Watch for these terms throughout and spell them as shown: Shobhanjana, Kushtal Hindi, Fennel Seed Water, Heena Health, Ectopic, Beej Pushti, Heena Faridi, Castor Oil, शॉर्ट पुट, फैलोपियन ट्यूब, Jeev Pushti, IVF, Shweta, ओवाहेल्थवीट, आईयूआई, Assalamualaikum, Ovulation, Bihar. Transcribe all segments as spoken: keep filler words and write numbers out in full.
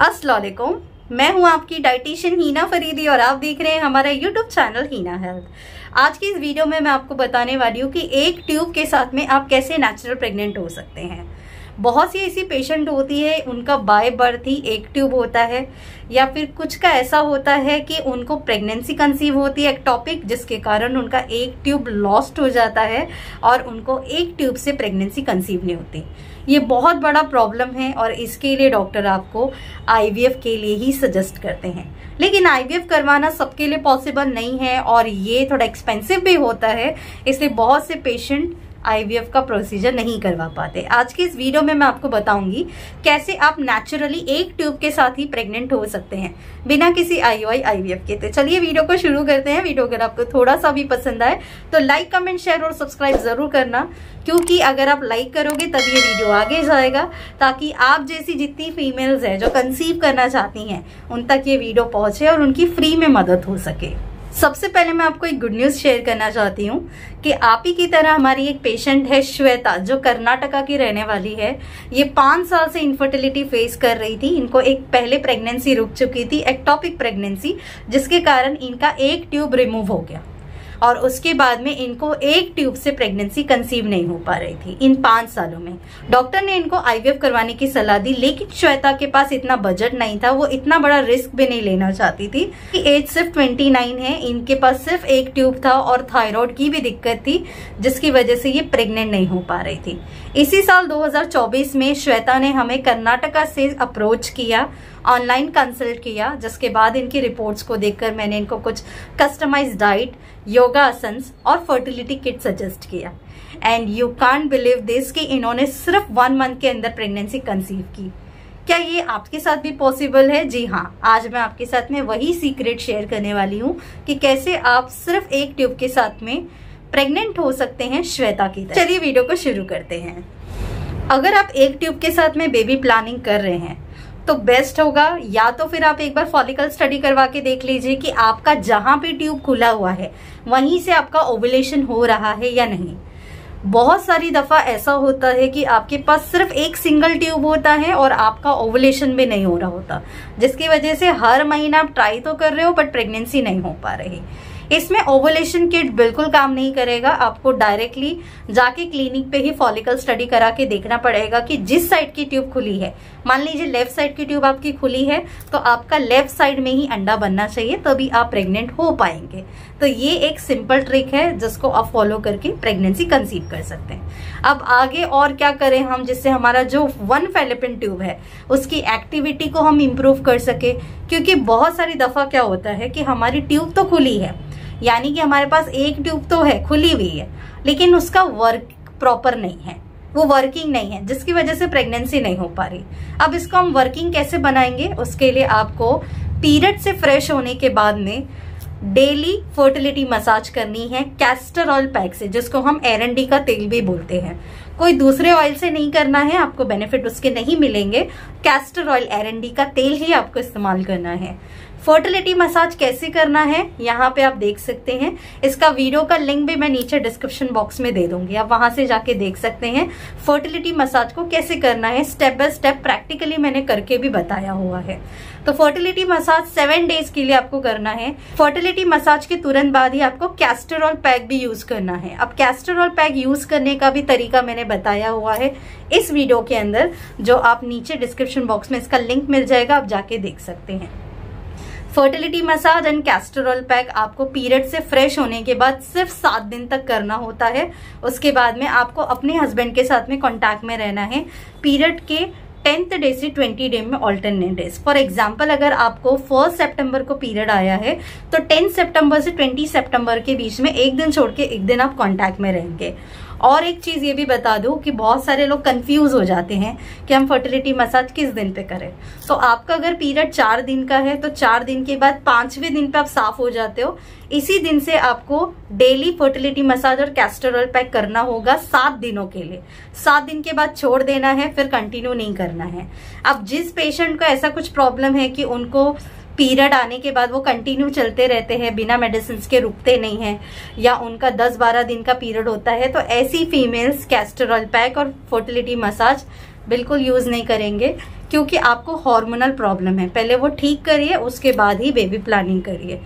अस्सलाम वालेकुम, मैं हूं आपकी डाइटिशियन हीना फरीदी और आप देख रहे हैं हमारा यूट्यूब चैनल हीना हेल्थ। आज की इस वीडियो में मैं आपको बताने वाली हूं कि एक ट्यूब के साथ में आप कैसे नेचुरल प्रेग्नेंट हो सकते हैं। बहुत सी ऐसी पेशेंट होती है उनका बाय बर्थ ही एक ट्यूब होता है, या फिर कुछ का ऐसा होता है कि उनको प्रेगनेंसी कंसीव होती है एक्टोपिक, जिसके कारण उनका एक ट्यूब लॉस्ट हो जाता है और उनको एक ट्यूब से प्रेगनेंसी कंसीव नहीं होती। ये बहुत बड़ा प्रॉब्लम है और इसके लिए डॉक्टर आपको आईवीएफ के लिए ही सजेस्ट करते हैं, लेकिन आईवीएफ करवाना सबके लिए पॉसिबल नहीं है और ये थोड़ा एक्सपेंसिव भी होता है, इसलिए बहुत से पेशेंट आईवीएफ का प्रोसीजर नहीं करवा पाते। आज के इस वीडियो में मैं आपको बताऊंगी कैसे आप नेचुरली एक ट्यूब के साथ ही प्रेग्नेंट हो सकते हैं बिना किसी आईयूआई आईवीएफ के। तो चलिए वीडियो को शुरू करते हैं। वीडियो अगर आपको थोड़ा सा भी पसंद आए तो लाइक, कमेंट, शेयर और सब्सक्राइब जरूर करना, क्योंकि अगर आप लाइक करोगे तभी ये वीडियो आगे जाएगा, ताकि आप जैसी जितनी फीमेल्स हैं जो कंसीव करना चाहती हैं उन तक ये वीडियो पहुंचे और उनकी फ्री में मदद हो सके। सबसे पहले मैं आपको एक गुड न्यूज़ शेयर करना चाहती हूँ कि आप ही की तरह हमारी एक पेशेंट है श्वेता, जो कर्नाटका की रहने वाली है। ये पाँच साल से इनफर्टिलिटी फेस कर रही थी। इनको एक पहले प्रेगनेंसी रुक चुकी थी, एक्टोपिक प्रेगनेंसी, जिसके कारण इनका एक ट्यूब रिमूव हो गया और उसके बाद में इनको एक ट्यूब से प्रेगनेंसी कंसीव नहीं हो पा रही थी। इन पाँच सालों में डॉक्टर ने इनको आईवीएफ करवाने की सलाह दी, लेकिन श्वेता के पास इतना बजट नहीं था, वो इतना बड़ा रिस्क भी नहीं लेना चाहती थी। एज सिर्फ उनतीस है, इनके पास सिर्फ एक ट्यूब था और थायराइड की भी दिक्कत थी, जिसकी वजह से ये प्रेग्नेंट नहीं हो पा रही थी। इसी साल दो हज़ार चौबीस में श्वेता ने हमें कर्नाटका से अप्रोच किया, ऑनलाइन कंसल्ट किया, जिसके बाद इनकी रिपोर्ट्स को देखकर मैंने इनको कुछ कस्टमाइज्ड डाइट, योगा आसन्स और फर्टिलिटी किट सजेस्ट किया। And you can't believe this कि इन्होंने सिर्फ वन मंथ के अंदर प्रेगनेंसी कंसीव की। क्या ये आपके साथ भी पॉसिबल है? जी हाँ, आज मैं आपके साथ में वही सीक्रेट शेयर करने वाली हूँ कि कैसे आप सिर्फ एक ट्यूब के साथ में प्रेग्नेंट हो सकते हैं श्वेता की तरह। चलिए वीडियो को शुरू करते हैं। अगर आप एक ट्यूब के साथ में बेबी प्लानिंग कर रहे हैं तो बेस्ट होगा, या तो फिर आप एक बार फॉलिकल स्टडी करवा के देख लीजिए कि आपका जहां पे ट्यूब खुला हुआ है वहीं से आपका ओवुलेशन हो रहा है या नहीं। बहुत सारी दफा ऐसा होता है कि आपके पास सिर्फ एक सिंगल ट्यूब होता है और आपका ओवुलेशन भी नहीं हो रहा होता, जिसकी वजह से हर महीना आप ट्राई तो कर रहे हो बट प्रेगनेंसी नहीं हो पा रही। इसमें ओवुलेशन किट बिल्कुल काम नहीं करेगा। आपको डायरेक्टली जाके क्लिनिक पे ही फॉलिकल स्टडी करा के देखना पड़ेगा कि जिस साइड की ट्यूब खुली है, मान लीजिए लेफ्ट साइड की ट्यूब आपकी खुली है, तो आपका लेफ्ट साइड में ही अंडा बनना चाहिए, तभी आप प्रेग्नेंट हो पाएंगे। तो ये एक सिंपल ट्रिक है जिसको आप फॉलो करके प्रेगनेंसी कंसीव कर सकते हैं। अब आगे और क्या करें हम, जिससे हमारा जो वन फैलोपियन ट्यूब है उसकी एक्टिविटी को हम इम्प्रूव कर सके, क्योंकि बहुत सारी दफा क्या होता है कि हमारी ट्यूब तो खुली है, यानी कि हमारे पास एक ट्यूब तो है, खुली हुई है, लेकिन उसका वर्क प्रॉपर नहीं है, वो वर्किंग नहीं है, जिसकी वजह से प्रेगनेंसी नहीं हो पा रही। अब इसको हम वर्किंग कैसे बनाएंगे? उसके लिए आपको पीरियड से फ्रेश होने के बाद में डेली फर्टिलिटी मसाज करनी है कैस्टर ऑयल पैक से, जिसको हम एरेंडी का तेल भी बोलते हैं। कोई दूसरे ऑयल से नहीं करना है, आपको बेनिफिट उसके नहीं मिलेंगे। कैस्टर ऑयल एरेंडी का तेल ही आपको इस्तेमाल करना है। फर्टिलिटी मसाज कैसे करना है यहाँ पे आप देख सकते हैं, इसका वीडियो का लिंक भी मैं नीचे डिस्क्रिप्शन बॉक्स में दे दूंगी, आप वहां से जाके देख सकते हैं फर्टिलिटी मसाज को कैसे करना है। स्टेप बाय स्टेप प्रैक्टिकली मैंने करके भी बताया हुआ है। तो फर्टिलिटी मसाज सेवन डेज के लिए आपको करना है। फर्टिलिटी मसाज के तुरंत बाद ही आपको कैस्टर ऑयल पैक भी यूज करना है। अब कैस्टर ऑयल पैक यूज करने का भी तरीका मैंने बताया हुआ है इस वीडियो के अंदर, जो आप नीचे डिस्क्रिप्शन बॉक्स में इसका लिंक मिल जाएगा, आप जाके देख सकते हैं। Fertility massage and castor oil pack आपको पीरियड से फ्रेश होने के बाद सिर्फ सात दिन तक करना होता है। उसके बाद में आपको अपने हस्बैंड के साथ में कांटेक्ट में रहना है पीरियड के टेंथ डे से ट्वेंटी डे में ऑल्टरनेट डेज। फॉर एग्जाम्पल, अगर आपको फर्स्ट सितंबर को पीरियड आया है तो टेंथ सितंबर से ट्वेंटी सितंबर के बीच में एक दिन छोड़ के एक दिन आप कांटेक्ट में रहेंगे। और एक चीज़ ये भी बता दूं कि बहुत सारे लोग कंफ्यूज हो जाते हैं कि हम फर्टिलिटी मसाज किस दिन पे करें। तो आपका अगर पीरियड चार दिन का है तो चार दिन के बाद पांचवें दिन पे आप साफ हो जाते हो। इसी दिन से आपको डेली फर्टिलिटी मसाज और कैस्टर ऑयल पैक करना होगा सात दिनों के लिए। सात दिन के बाद छोड़ देना है, फिर कंटिन्यू नहीं करना है। अब जिस पेशेंट का ऐसा कुछ प्रॉब्लम है कि उनको पीरियड आने के बाद वो कंटिन्यू चलते रहते हैं, बिना मेडिसिन के रुकते नहीं हैं, या उनका दस बारह दिन का पीरियड होता है, तो ऐसी फीमेल्स कैस्टर ऑयल पैक और फर्टिलिटी मसाज बिल्कुल यूज नहीं करेंगे। क्योंकि आपको हार्मोनल प्रॉब्लम है, पहले वो ठीक करिए उसके बाद ही बेबी प्लानिंग करिए।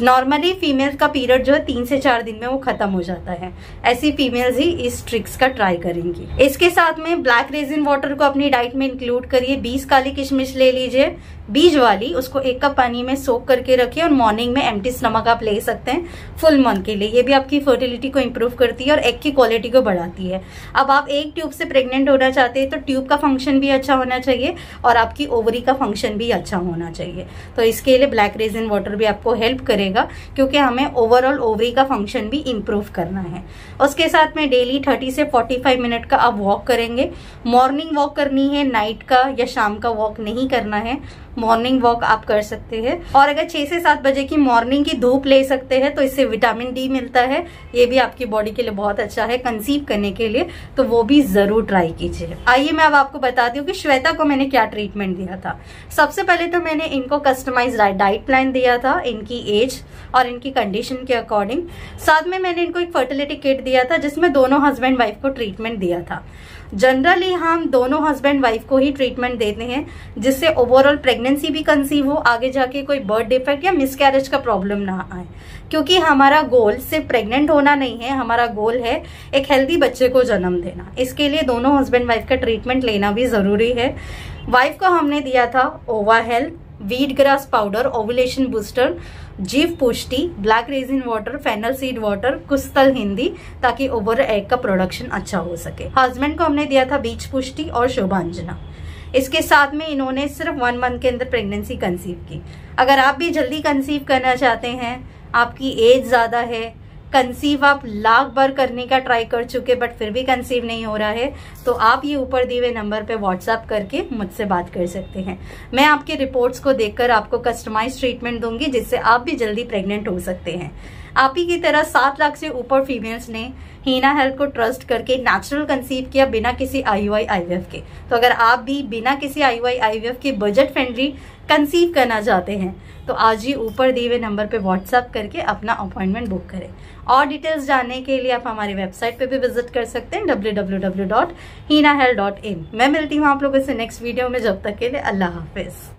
नॉर्मली फीमेल का पीरियड जो है तीन से चार दिन में वो खत्म हो जाता है, ऐसी फीमेल्स ही इस ट्रिक्स का ट्राई करेंगी। इसके साथ में ब्लैक रेजिन वाटर को अपनी डाइट में इंक्लूड करिए। बीस काली किशमिश ले लीजिए, बीज वाली, उसको एक कप पानी में सोक करके रखिए और मॉर्निंग में एम्प्टी स्टमक आप ले सकते हैं फुल मंथ के लिए। ये भी आपकी फर्टिलिटी को इम्प्रूव करती है और एग की क्वालिटी को बढ़ाती है। अब आप एक ट्यूब से प्रेग्नेंट होना चाहते हैं तो ट्यूब का फंक्शन भी अच्छा होना चाहिए और आपकी ओवरी का फंक्शन भी अच्छा होना चाहिए, तो इसके लिए ब्लैक रेजिन वाटर भी आपको हेल्प करेगा, क्योंकि हमें ओवरऑल ओवरी का फंक्शन भी इम्प्रूव करना है। उसके साथ में डेली थर्टी से फोर्टी फाइव मिनट का आप वॉक करेंगे। मॉर्निंग वॉक करनी है, नाइट का या शाम का वॉक नहीं करना है, मॉर्निंग वॉक आप कर सकते हैं। और अगर छह से सात बजे की मॉर्निंग की धूप ले सकते हैं तो इससे विटामिन डी मिलता है, ये भी आपकी बॉडी के लिए बहुत अच्छा है कंसीव करने के लिए, तो वो भी जरूर ट्राई कीजिए। आइए मैं अब आपको बताती हूँ कि श्वेता को मैंने क्या ट्रीटमेंट दिया था। सबसे पहले तो मैंने इनको कस्टमाइज डाइट प्लान दिया था इनकी एज और इनकी कंडीशन के अकॉर्डिंग। साथ में मैंने इनको एक फर्टिलिटी किट दिया था जिसमें दोनों हस्बैंड वाइफ को ट्रीटमेंट दिया था। जनरली हम दोनों हस्बैंड वाइफ को ही ट्रीटमेंट देते हैं, जिससे ओवरऑल प्रेगनेंसी भी कंसीव हो, आगे जाके कोई बर्थ डिफेक्ट या मिसकैरेज का प्रॉब्लम ना आए, क्योंकि हमारा गोल सिर्फ प्रेग्नेंट होना नहीं है, हमारा गोल है एक हेल्दी बच्चे को जन्म देना। इसके लिए दोनों हस्बैंड वाइफ का ट्रीटमेंट लेना भी ज़रूरी है। वाइफ को हमने दिया था ओवाहेल्थवीट grass powder, ovulation booster, Jeev Pushti, black raisin water, fennel seed water, कुश्तल हिंदी, ताकि ओवर एग का प्रोडक्शन अच्छा हो सके। हस्बैंड को हमने दिया था बीज पुष्टि और शोभांजना। इसके साथ में इन्होंने सिर्फ वन मंथ के अंदर प्रेगनेंसी कंसीव की। अगर आप भी जल्दी कंसीव करना चाहते हैं, आपकी एज ज़्यादा है, कंसीव आप लाख बार करने का ट्राई कर चुके बट फिर भी कंसीव नहीं हो रहा है, तो आप ये ऊपर दिए हुए नंबर पे व्हाट्सएप करके मुझसे बात कर सकते हैं। मैं आपके रिपोर्ट्स को देखकर आपको कस्टमाइज ट्रीटमेंट दूंगी, जिससे आप भी जल्दी प्रेग्नेंट हो सकते हैं। आप ही की तरह सात लाख से ऊपर फीमेल्स ने हीना हेल्थ को ट्रस्ट करके नेचुरल कंसीव किया बिना किसी आईयूआई आईवीएफ के। तो अगर आप भी बिना किसी आईयूआई आईवीएफ के बजट फ्रेंडली कंसीव करना चाहते हैं तो आज ही ऊपर दिए हुए नंबर पे व्हाट्सएप करके अपना अपॉइंटमेंट बुक करें। और डिटेल्स जानने के लिए आप हमारी वेबसाइट पे भी विजिट कर सकते हैं W W W dot Heena health dot in. मैं मिलती हूँ आप लोगों से नेक्स्ट वीडियो में, जब तक के लिए अल्लाह हाफिज।